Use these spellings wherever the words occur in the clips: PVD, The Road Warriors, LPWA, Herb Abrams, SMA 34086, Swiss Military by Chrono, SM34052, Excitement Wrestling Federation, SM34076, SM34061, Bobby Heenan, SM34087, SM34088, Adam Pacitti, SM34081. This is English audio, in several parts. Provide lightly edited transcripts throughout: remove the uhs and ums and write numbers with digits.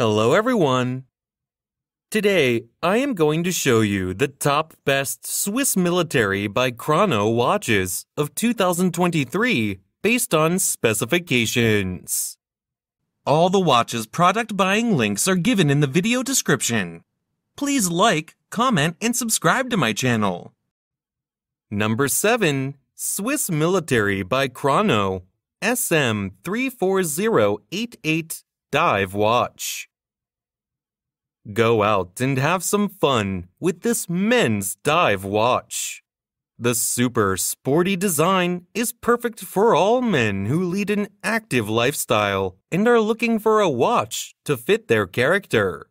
Hello everyone! Today, I am going to show you the top best Swiss Military by Chrono watches of 2023 based on specifications. All the watches' product buying links are given in the video description. Please like, comment, and subscribe to my channel. Number 7. Swiss Military by Chrono SM34088 Dive Watch. Go out and have some fun with this men's dive watch. The super sporty design is perfect for all men who lead an active lifestyle and are looking for a watch to fit their character.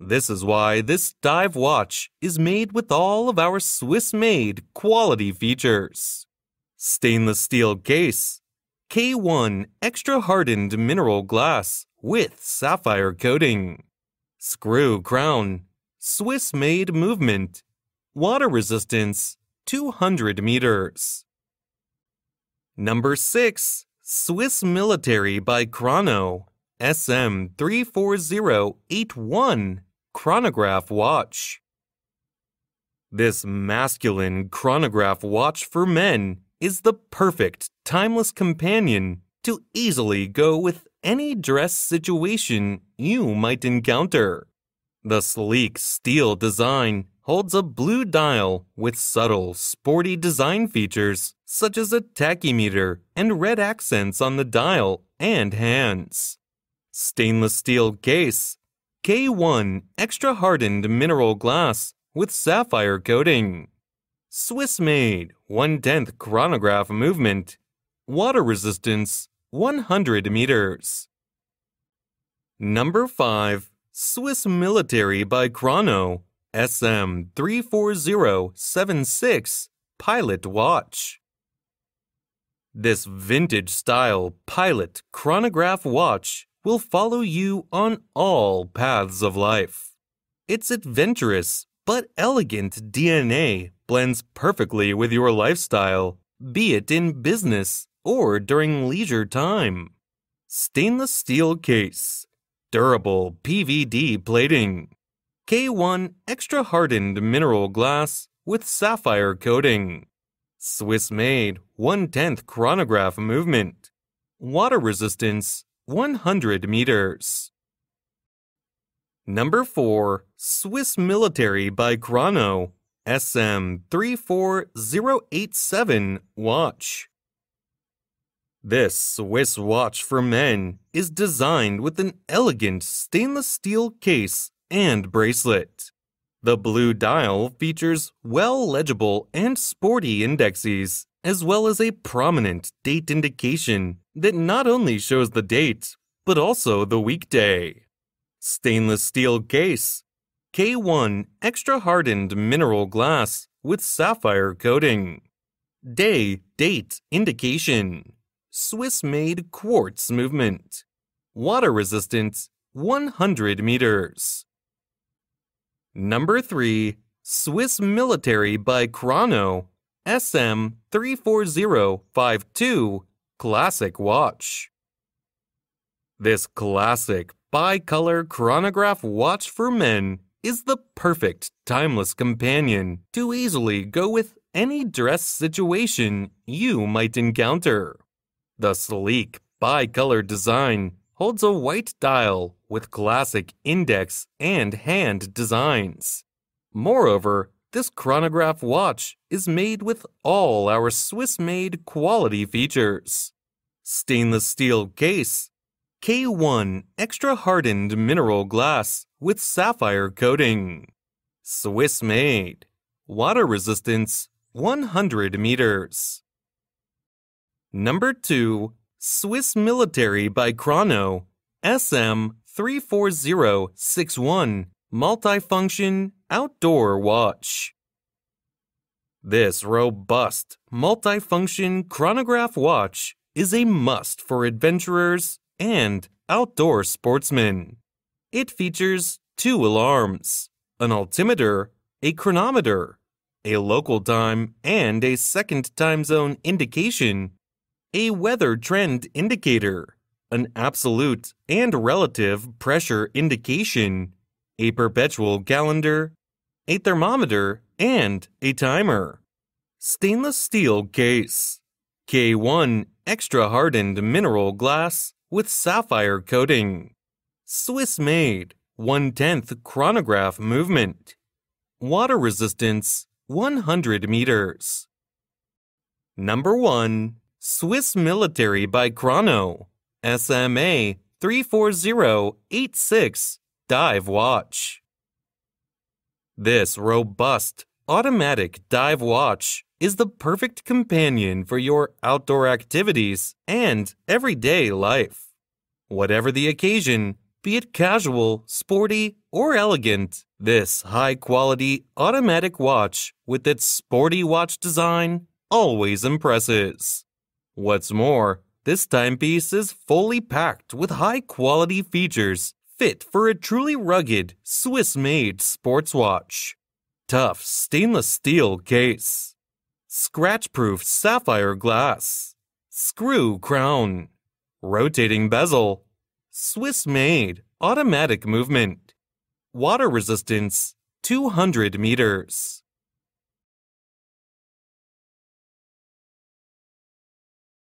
This is why this dive watch is made with all of our Swiss-made quality features. Stainless steel case, K1 extra hardened mineral glass with sapphire coating, screw crown, Swiss-made movement, water resistance, 200 meters. Number 6. Swiss Military by Chrono SM34081 Chronograph Watch. This masculine chronograph watch for men is the perfect timeless companion to easily go with any dress situation you might encounter. The sleek steel design holds a blue dial with subtle, sporty design features such as a tachymeter and red accents on the dial and hands. Stainless steel case, K1 extra hardened mineral glass with sapphire coating, Swiss-made 1/10 chronograph movement, water resistance, 100 meters. Number 5. Swiss Military by Chrono SM34076 Pilot Watch. This vintage-style pilot chronograph watch will follow you on all paths of life. Its adventurous but elegant DNA blends perfectly with your lifestyle, be it in business or during leisure time. Stainless steel case, durable PVD plating, K1 extra hardened mineral glass with sapphire coating, Swiss-made 1/10 chronograph movement, water resistance 100 meters. Number 4. Swiss Military by Chrono SM34087 Watch. This Swiss watch for men is designed with an elegant stainless steel case and bracelet. The blue dial features well-legible and sporty indexes, as well as a prominent date indication that not only shows the date, but also the weekday. Stainless steel case, K1 extra hardened mineral glass with sapphire coating, day-date indication, Swiss-made quartz movement, water resistance 100 meters. Number 3. Swiss Military by Chrono SM34052 Classic Watch. This classic bi-color chronograph watch for men is the perfect timeless companion to easily go with any dress situation you might encounter. The sleek bi-color design holds a white dial with classic index and hand designs. Moreover, this chronograph watch is made with all our Swiss-made quality features. Stainless steel case, K1 extra hardened mineral glass with sapphire coating, Swiss-made, water resistance 100 meters. Number 2. Swiss Military by Chrono SM34061 Multifunction Outdoor Watch. This robust multifunction chronograph watch is a must for adventurers and outdoor sportsmen. It features 2 alarms, an altimeter, a chronometer, a local time and a second time zone indication, a weather trend indicator, an absolute and relative pressure indication, a perpetual calendar, a thermometer, and a timer. Stainless steel case. K1 extra hardened mineral glass with sapphire coating. Swiss made 1/10 chronograph movement. Water resistance 100 meters. Number 1. Swiss Military by Chrono SMA 34086 dive watch. This robust automatic dive watch is the perfect companion for your outdoor activities and everyday life. Whatever the occasion, be it casual, sporty, or elegant, this high-quality automatic watch with its sporty watch design always impresses. What's more, this timepiece is fully packed with high-quality features fit for a truly rugged Swiss-made sports watch. Tough stainless steel case. Scratch-proof sapphire glass. Screw crown. Rotating bezel. Swiss-made automatic movement. Water resistance 200 meters.